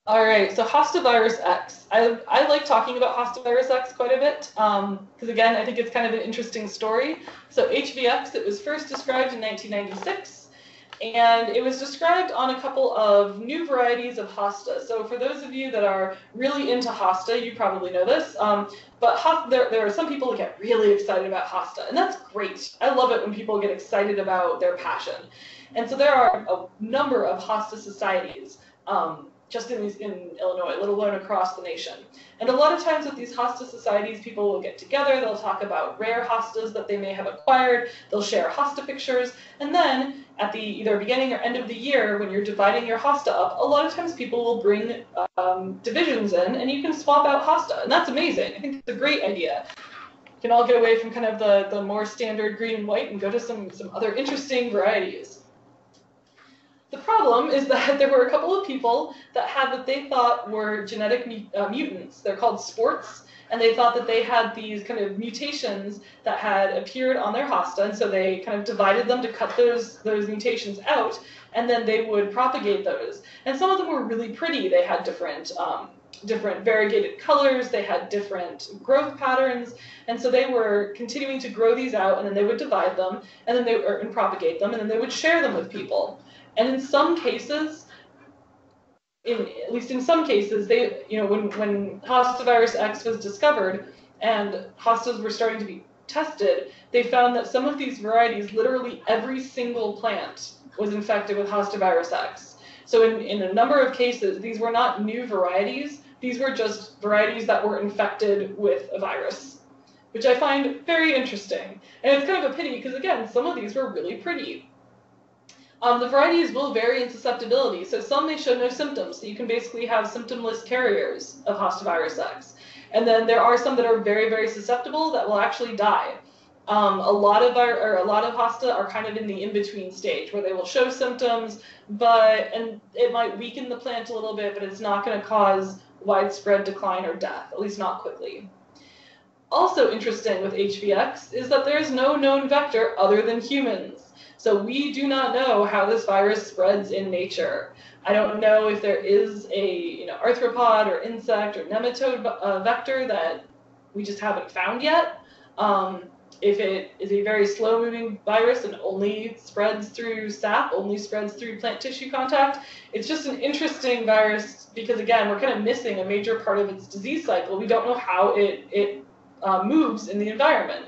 All right, so hosta virus X. I like talking about hosta virus X quite a bit because again, I think it's kind of an interesting story. So HVX, it was first described in 1996, and it was described on a couple of new varieties of hosta. So for those of you that are really into hosta, you probably know this. But there are some people who get really excited about hosta, and that's great. I love it when people get excited about their passion. And so there are a number of hosta societies just in Illinois, let alone across the nation. And a lot of times with these hosta societies, people will get together, they'll talk about rare hostas that they may have acquired, they'll share hosta pictures, and then at the either beginning or end of the year, when you're dividing your hosta up, a lot of times people will bring divisions in, and you can swap out hosta, and that's amazing. I think it's a great idea. You can all get away from kind of the more standard green and white and go to some other interesting varieties. The problem is that there were a couple of people that had what they thought were genetic mutants. They're called sports, and they thought that they had these kind of mutations that had appeared on their hosta, and so they kind of divided them to cut those mutations out, and then they would propagate those. And some of them were really pretty. They had different variegated colors, they had different growth patterns, and so they were continuing to grow these out, and then they would divide them, and then and propagate them, and then they would share them with people. And in some cases, they, you know, when Hosta virus X was discovered and hostas were starting to be tested, they found that some of these varieties, literally every single plant was infected with Hosta virus X. So in a number of cases, these were not new varieties. These were just varieties that were infected with a virus, which I find very interesting. And it's kind of a pity because, again, some of these were really pretty. The varieties will vary in susceptibility. So some may show no symptoms. So you can basically have symptomless carriers of Hosta virus X. And then there are some that are very, very susceptible that will actually die. A lot of hosta are kind of in the in-between stage where they will show symptoms, and it might weaken the plant a little bit, but it's not going to cause widespread decline or death, at least not quickly. Also interesting with HVX is that there is no known vector other than humans. So we do not know how this virus spreads in nature. I don't know if there is a arthropod or insect or nematode vector that we just haven't found yet. If it is a very slow-moving virus and only spreads through sap, only spreads through plant tissue contact, it's just an interesting virus because, again, we're kind of missing a major part of its disease cycle. We don't know how it moves in the environment.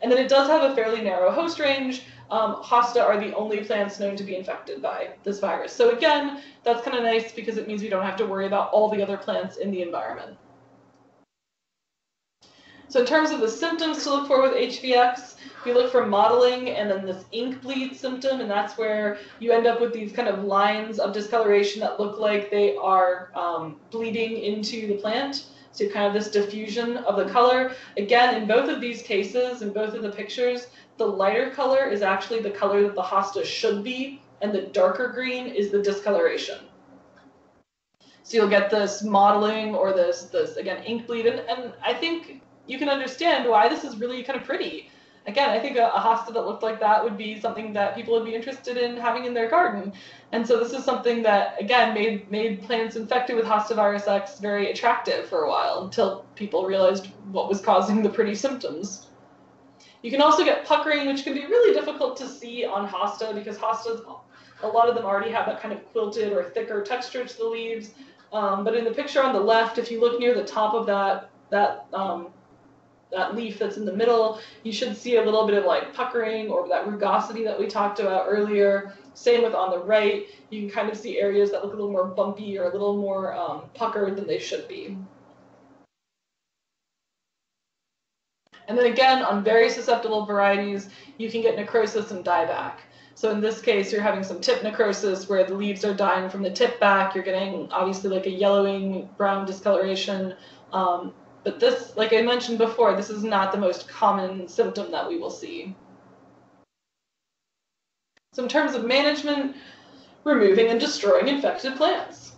And then it does have a fairly narrow host range. Hosta are the only plants known to be infected by this virus. So, again, that's kind of nice because it means we don't have to worry about all the other plants in the environment. So in terms of the symptoms to look for with HVX, we look for mottling and then this ink bleed symptom, and that's where you end up with these kind of lines of discoloration that look like they are bleeding into the plant. So kind of this diffusion of the color. Again, in both of these cases, in both of the pictures, the lighter color is actually the color that the hosta should be, and the darker green is the discoloration. So you'll get this mottling or this again, ink bleed, and I think you can understand why this is really kind of pretty. Again, I think a hosta that looked like that would be something that people would be interested in having in their garden. And so this is something that, again, made plants infected with Hosta virus X very attractive for a while until people realized what was causing the pretty symptoms. You can also get puckering, which can be really difficult to see on hosta because hostas, a lot of them already have that kind of quilted or thicker texture to the leaves. But in the picture on the left, if you look near the top of that leaf that's in the middle, you should see a little bit of like puckering or that rugosity that we talked about earlier. Same with on the right, you can kind of see areas that look a little more bumpy or a little more puckered than they should be. And then again, on very susceptible varieties, you can get necrosis and dieback. So in this case, you're having some tip necrosis where the leaves are dying from the tip back. You're getting obviously like a yellowing brown discoloration. But this, like I mentioned before, this is not the most common symptom that we will see. So in terms of management, removing and destroying infected plants.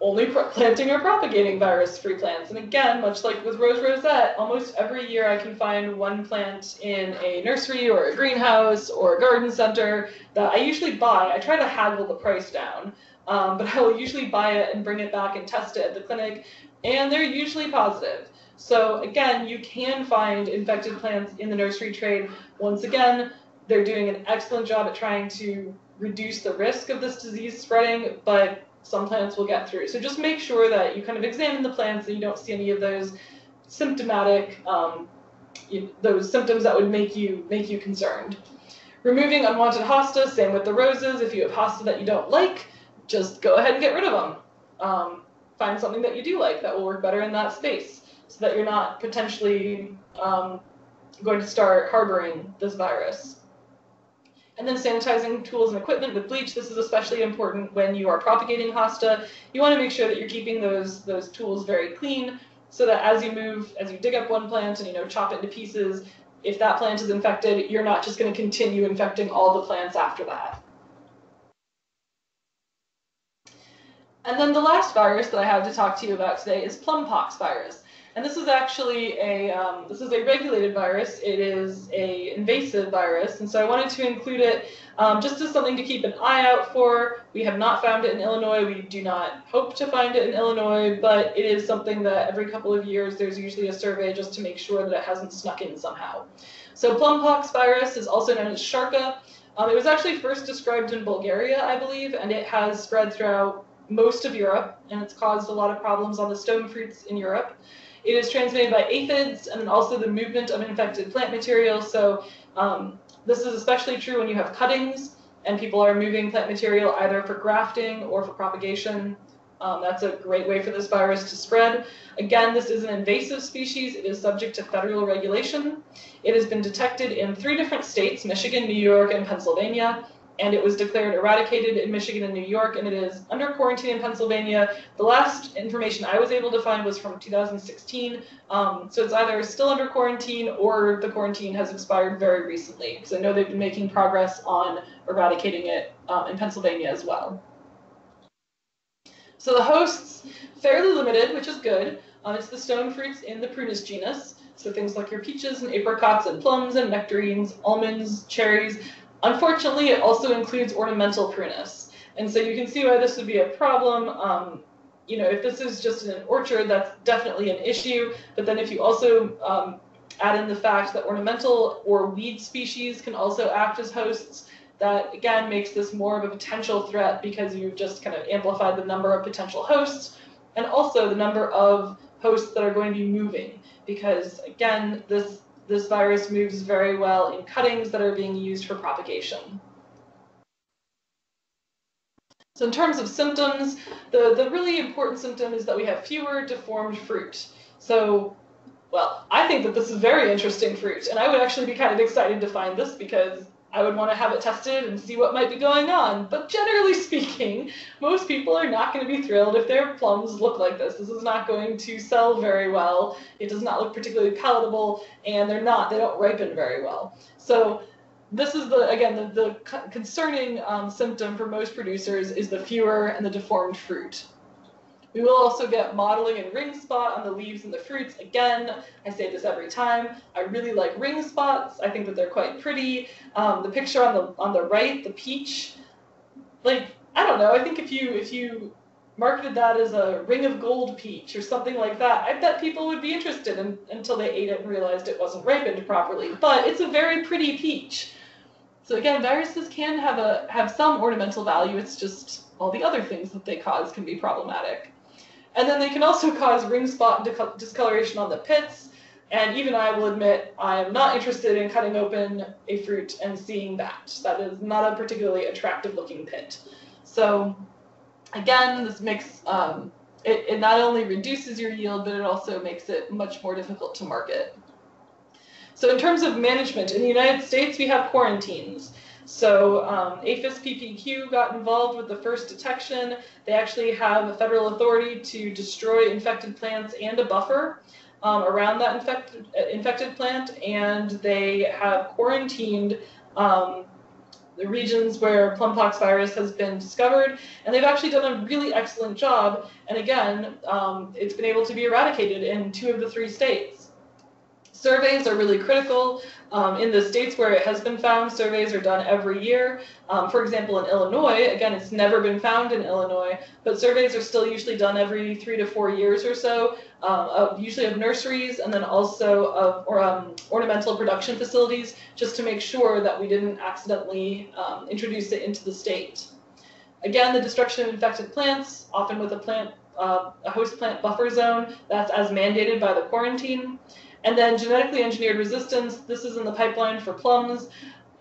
Only planting or propagating virus-free plants. And again, much like with rose rosette, almost every year I can find one plant in a nursery or a greenhouse or a garden center that I usually buy. I try to haggle the price down, but I will usually buy it and bring it back and test it at the clinic, and they're usually positive. So again, you can find infected plants in the nursery trade. Once again, they're doing an excellent job at trying to reduce the risk of this disease spreading, but some plants will get through. So just make sure that you kind of examine the plants and you don't see any of those symptomatic, those symptoms that would make you concerned. Removing unwanted hosta, same with the roses. If you have hosta that you don't like, just go ahead and get rid of them. Find something that you do like that will work better in that space, so that you're not potentially going to start harboring this virus. And then sanitizing tools and equipment with bleach. This is especially important when you are propagating hosta. You want to make sure that you're keeping those tools very clean so that as you dig up one plant and chop it into pieces, if that plant is infected, you're not just going to continue infecting all the plants after that. And then the last virus that I have to talk to you about today is plum pox virus. And this is actually a regulated virus. It is an invasive virus, and so I wanted to include it just as something to keep an eye out for. We have not found it in Illinois. We do not hope to find it in Illinois, but it is something that every couple of years there's usually a survey just to make sure that it hasn't snuck in somehow. So plum pox virus is also known as sharka. It was actually first described in Bulgaria, I believe, and it has spread throughout most of Europe, and it's caused a lot of problems on the stone fruits in Europe. It is transmitted by aphids and also the movement of infected plant material. So this is especially true when you have cuttings and people are moving plant material either for grafting or for propagation. That's a great way for this virus to spread. Again, this is an invasive species. It is subject to federal regulation. It has been detected in 3 different states, Michigan, New York, and Pennsylvania. And it was declared eradicated in Michigan and New York, and it is under quarantine in Pennsylvania. The last information I was able to find was from 2016, so it's either still under quarantine or the quarantine has expired very recently, because I know they've been making progress on eradicating it in Pennsylvania as well. So the hosts, fairly limited, which is good. It's the stone fruits in the Prunus genus, so things like your peaches and apricots and plums and nectarines, almonds, cherries. Unfortunately, it also includes ornamental Prunus, and so you can see why this would be a problem. You know, if this is just in an orchard, that's definitely an issue, but then if you also add in the fact that ornamental or weed species can also act as hosts, that again makes this more of a potential threat because you've just kind of amplified the number of potential hosts and also the number of hosts that are going to be moving, because again, this virus moves very well in cuttings that are being used for propagation. So in terms of symptoms, the really important symptom is that we have fewer deformed fruit. So, well, I think that this is very interesting fruit, and I would actually be kind of excited to find this because I would want to have it tested and see what might be going on. But generally speaking, most people are not going to be thrilled if their plums look like this. This is not going to sell very well. It does not look particularly palatable, and they don't ripen very well. So this is the concerning symptom for most producers is the fewer and the deformed fruit. We will also get mottling and ring spot on the leaves and the fruits. Again, I say this every time. I really like ring spots. I think that they're quite pretty. The picture on the right, the peach, like, I don't know. I think if you marketed that as a ring of gold peach or something like that, I bet people would be interested until they ate it and realized it wasn't ripened properly. But it's a very pretty peach. So again, viruses can have some ornamental value. It's just all the other things that they cause can be problematic. And then they can also cause ring spot discoloration on the pits. And even I will admit, I am not interested in cutting open a fruit and seeing that. That is not a particularly attractive looking pit. So again, this makes, it not only reduces your yield, but it also makes it much more difficult to market. So in terms of management, in the United States, we have quarantines. So APHIS PPQ got involved with the first detection. They actually have a federal authority to destroy infected plants and a buffer around that infected plant, and they have quarantined the regions where plum pox virus has been discovered, and they've actually done a really excellent job. And again, it's been able to be eradicated in 2 of the 3 states. Surveys are really critical. In the states where it has been found, surveys are done every year. For example, in Illinois, again, it's never been found in Illinois, but surveys are still usually done every 3 to 4 years or so, usually of nurseries and then also of ornamental production facilities, just to make sure that we didn't accidentally introduce it into the state. Again, the destruction of infected plants, often with a host plant buffer zone, that's as mandated by the quarantine. And then genetically engineered resistance, this is in the pipeline for plums.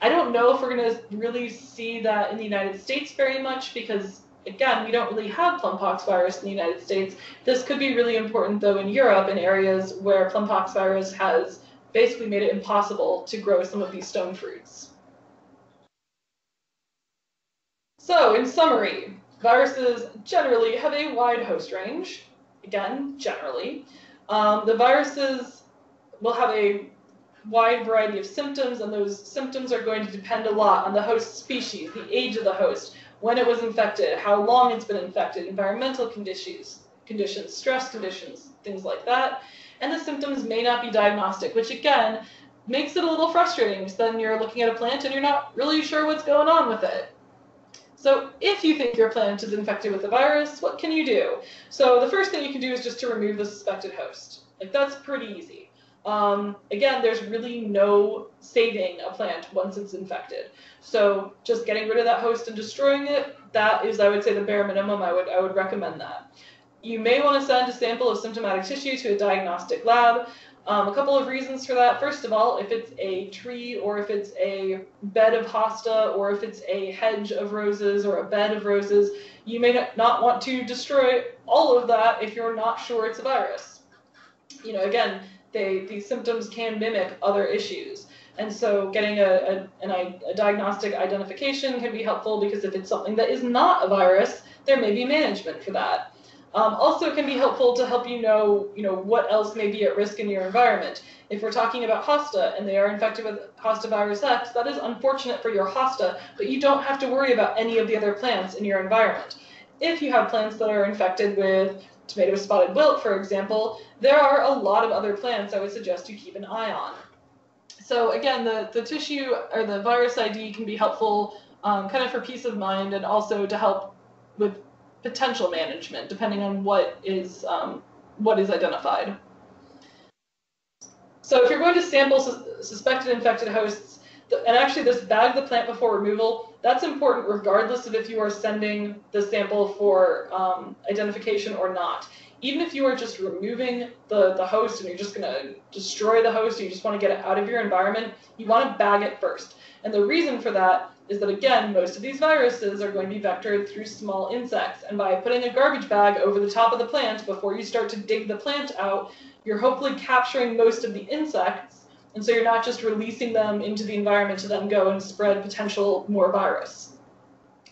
I don't know if we're going to really see that in the United States very much because, again, we don't really have plum pox virus in the United States. This could be really important, though, in Europe, in areas where plum pox virus has basically made it impossible to grow some of these stone fruits. So, in summary, viruses generally have a wide host range. Again, generally. The viruses will have a wide variety of symptoms, and those symptoms are going to depend a lot on the host species, the age of the host, when it was infected, how long it's been infected, environmental conditions, stress conditions, things like that. And the symptoms may not be diagnostic, which again makes it a little frustrating because then you're looking at a plant and you're not really sure what's going on with it. So if you think your plant is infected with the virus, what can you do? So the first thing you can do is just to remove the suspected host. Like, that's pretty easy. Again, there's really no saving a plant once it's infected. So just getting rid of that host and destroying it, that is, I would say, the bare minimum. I would recommend that. You may want to send a sample of symptomatic tissue to a diagnostic lab. A couple of reasons for that. First of all, if it's a tree or if it's a bed of hosta or if it's a hedge of roses or a bed of roses, you may not want to destroy all of that if you're not sure it's a virus. You know, again, these symptoms can mimic other issues. And so getting a diagnostic identification can be helpful because if it's something that is not a virus, there may be management for that. Also, it can be helpful to help you know what else may be at risk in your environment. If we're talking about hosta and they are infected with hosta virus X, that is unfortunate for your hosta, but you don't have to worry about any of the other plants in your environment. If you have plants that are infected with tomato spotted wilt, for example, there are a lot of other plants I would suggest you keep an eye on. So again, the tissue or the virus ID can be helpful kind of for peace of mind and also to help with potential management, depending on what is identified. So if you're going to sample suspected infected hosts, and actually this bag the plant before removal, that's important regardless of if you are sending the sample for identification or not. Even if you are just removing the host and you're just going to destroy the host, you just want to get it out of your environment, you want to bag it first. And the reason for that is that, again, most of these viruses are going to be vectored through small insects. And by putting a garbage bag over the top of the plant before you start to dig the plant out, you're hopefully capturing most of the insects. And so you're not just releasing them into the environment to then go and spread potential more virus.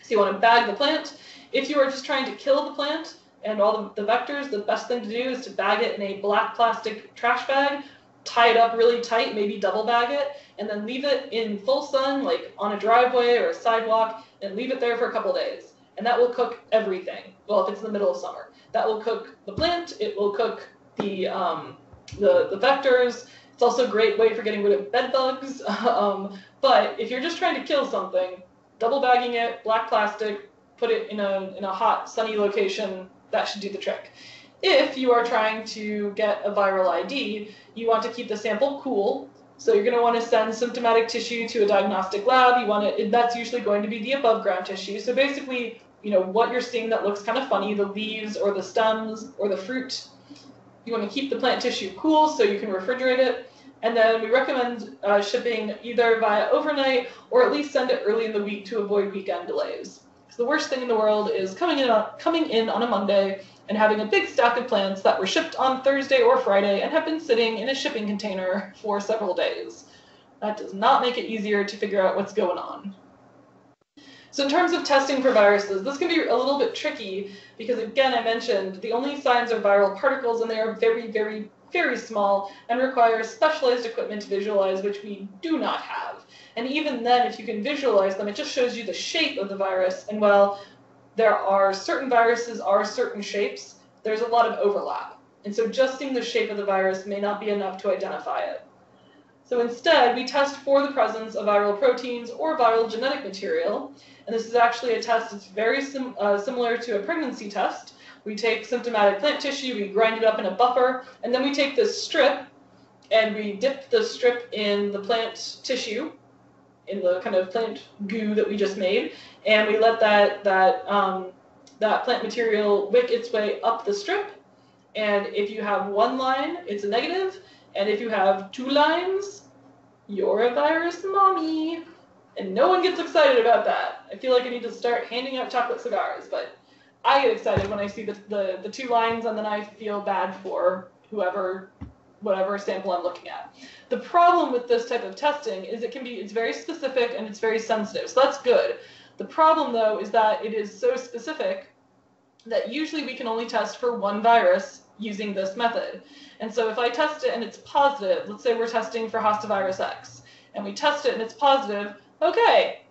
So you want to bag the plant. If you are just trying to kill the plant and all the vectors, the best thing to do is to bag it in a black plastic trash bag, tie it up really tight, maybe double bag it, and then leave it in full sun, like on a driveway or a sidewalk, and leave it there for a couple days. And that will cook everything. Well, if it's in the middle of summer, that will cook the plant, it will cook the vectors. It's also a great way for getting rid of bed bugs. But if you're just trying to kill something, double bagging it, black plastic, put it in a hot, sunny location, that should do the trick. If you are trying to get a viral ID, you want to keep the sample cool. So you're going to want to send symptomatic tissue to a diagnostic lab. You want to, that's usually going to be the above ground tissue. So basically, you know, what you're seeing that looks kind of funny, the leaves or the stems or the fruit. You want to keep the plant tissue cool so you can refrigerate it. And then we recommend shipping either via overnight or at least send it early in the week to avoid weekend delays. So the worst thing in the world is coming in on a Monday and having a big stack of plants that were shipped on Thursday or Friday and have been sitting in a shipping container for several days. That does not make it easier to figure out what's going on. So in terms of testing for viruses, this can be a little bit tricky because, again, I mentioned the only signs are viral particles and they are very, very, very small and require specialized equipment to visualize, which we do not have. And even then, if you can visualize them, it just shows you the shape of the virus. And well, there are certain viruses are certain shapes, there's a lot of overlap. And so just seeing the shape of the virus may not be enough to identify it. So instead, we test for the presence of viral proteins or viral genetic material. And this is actually a test that's very similar to a pregnancy test. We take symptomatic plant tissue, we grind it up in a buffer, and then we take this strip and we dip the strip in the plant tissue, in the kind of plant goo that we just made, and we let that plant material wick its way up the strip. And if you have one line, it's a negative, and if you have two lines, you're a virus mommy. And no one gets excited about that. I feel like I need to start handing out chocolate cigars, but I get excited when I see the two lines, and then I feel bad for whoever, whatever sample I'm looking at. The problem with this type of testing is it's very specific and it's very sensitive, so that's good. The problem, though, is that it is so specific that usually we can only test for one virus using this method. And so if I test it and it's positive, let's say we're testing for Hosta virus X, and we test it and it's positive, okay,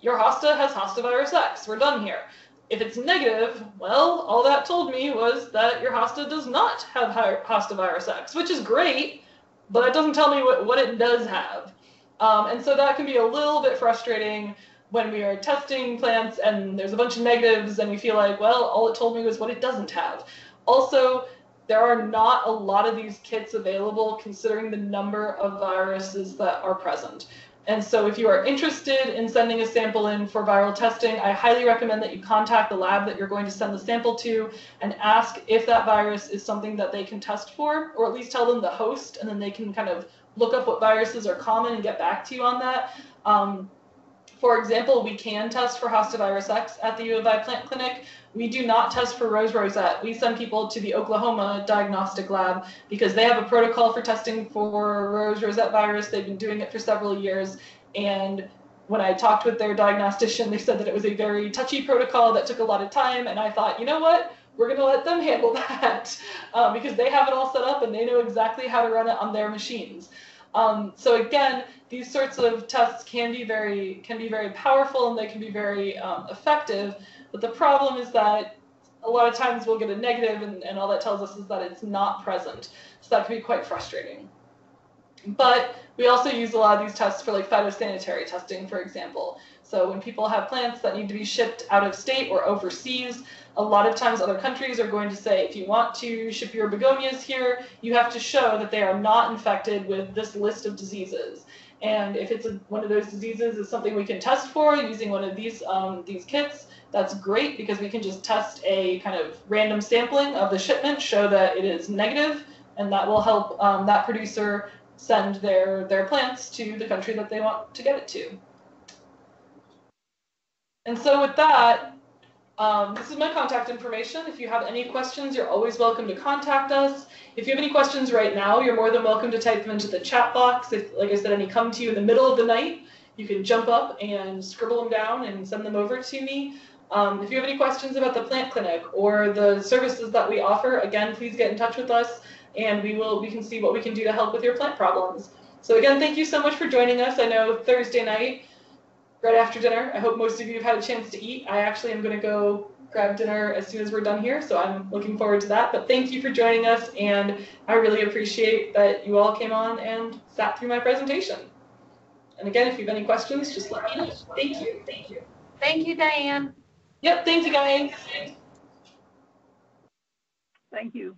your hosta has hosta virus X. We're done here. If it's negative, well, all that told me was that your hosta does not have hosta virus X, which is great, but it doesn't tell me what it does have. And so that can be a little bit frustrating when we are testing plants and there's a bunch of negatives and we feel like, well, all it told me was what it doesn't have. Also, there are not a lot of these kits available considering the number of viruses that are present. And so if you are interested in sending a sample in for viral testing, I highly recommend that you contact the lab that you're going to send the sample to and ask if that virus is something that they can test for, or at least tell them the host, and then they can kind of look up what viruses are common and get back to you on that. For example, we can test for hosta virus X at the U of I Plant Clinic. We do not test for rose rosette. We send people to the Oklahoma diagnostic lab because they have a protocol for testing for rose rosette virus. They've been doing it for several years. And when I talked with their diagnostician, they said that it was a very touchy protocol that took a lot of time. And I thought, you know what? We're going to let them handle that because they have it all set up and they know exactly how to run it on their machines. So again, these sorts of tests can be very powerful and they can be very effective. But the problem is that a lot of times we'll get a negative and all that tells us is that it's not present. So that can be quite frustrating. But we also use a lot of these tests for like phytosanitary testing, for example. So when people have plants that need to be shipped out of state or overseas, a lot of times other countries are going to say, if you want to ship your begonias here, you have to show that they are not infected with this list of diseases. And if it's one of those diseases is something we can test for using one of these kits, that's great because we can just test a kind of random sampling of the shipment, show that it is negative, and that will help that producer send their plants to the country that they want to get it to. And so with that, this is my contact information. If you have any questions, you're always welcome to contact us. If you have any questions right now, you're more than welcome to type them into the chat box. If, like I said, any come to you in the middle of the night, you can jump up and scribble them down and send them over to me. If you have any questions about the plant clinic or the services that we offer, again, please get in touch with us and we can see what we can do to help with your plant problems. So again, thank you so much for joining us. I know Thursday night, right after dinner, I hope most of you have had a chance to eat. I actually am going to go grab dinner as soon as we're done here, so I'm looking forward to that. But thank you for joining us, and I really appreciate that you all came on and sat through my presentation. And again, if you have any questions, just let me know. Thank you. Thank you. Thank you, Diane. Yep, thank you, guys. Thank you.